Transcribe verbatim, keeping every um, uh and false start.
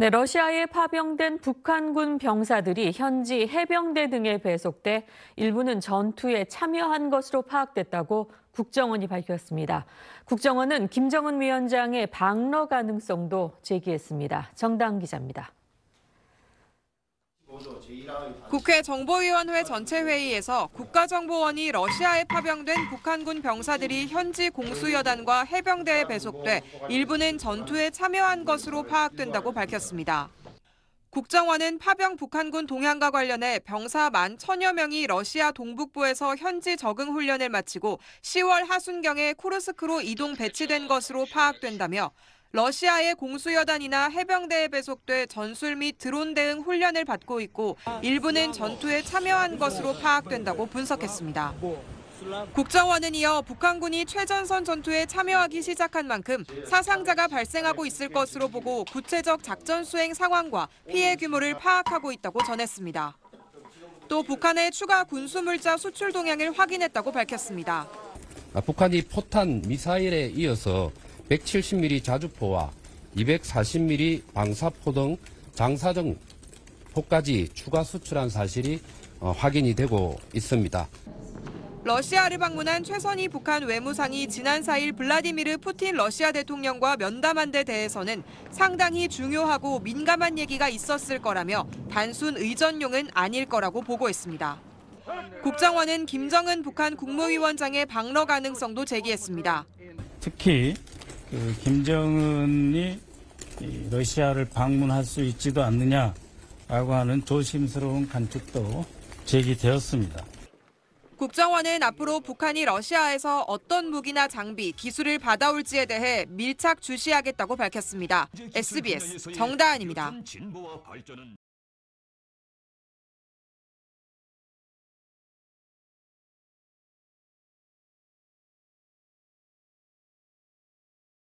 네, 러시아에 파병된 북한군 병사들이 현지 해병대 등에 배속돼 일부는 전투에 참여한 것으로 파악됐다고 국정원이 밝혔습니다. 국정원은 김정은 위원장의 방러 가능성도 제기했습니다. 정다은 기자입니다. 국회 정보위원회 전체 회의에서 국가정보원이 러시아에 파병된 북한군 병사들이 현지 공수여단과 해병대에 배속돼 일부는 전투에 참여한 것으로 파악된다고 밝혔습니다. 국정원은 파병 북한군 동향과 관련해 병사 만 천여 명이 러시아 동북부에서 현지 적응 훈련을 마치고 시월 하순경에 쿠르스크로 이동 배치된 것으로 파악된다며 러시아의 공수여단이나 해병대에 배속돼 전술 및 드론 대응 훈련을 받고 있고 일부는 전투에 참여한 것으로 파악된다고 분석했습니다. 국정원은 이어 북한군이 최전선 전투에 참여하기 시작한 만큼 사상자가 발생하고 있을 것으로 보고 구체적 작전 수행 상황과 피해 규모를 파악하고 있다고 전했습니다. 또 북한의 추가 군수물자 수출 동향을 확인했다고 밝혔습니다. 북한이 포탄 미사일에 이어서 백칠십 밀리미터 자주포와 이백사십 밀리미터 방사포 등 장사정 포까지 추가 수출한 사실이 확인이 되고 있습니다. 러시아를 방문한 최선희 북한 외무상이 지난 사일 블라디미르 푸틴 러시아 대통령과 면담한 데 대해서는 상당히 중요하고 민감한 얘기가 있었을 거라며 단순 의전용은 아닐 거라고 보고했습니다. 국정원은 김정은 북한 국무위원장의 방러 가능성도 제기했습니다. 특히 그 김정은이 러시아를 방문할 수 있지도 않느냐라고 하는 조심스러운 관측도 제기되었습니다. 국정원은 앞으로 북한이 러시아에서 어떤 무기나 장비, 기술을 받아올지에 대해 밀착 주시하겠다고 밝혔습니다. 에스비에스 정다은입니다.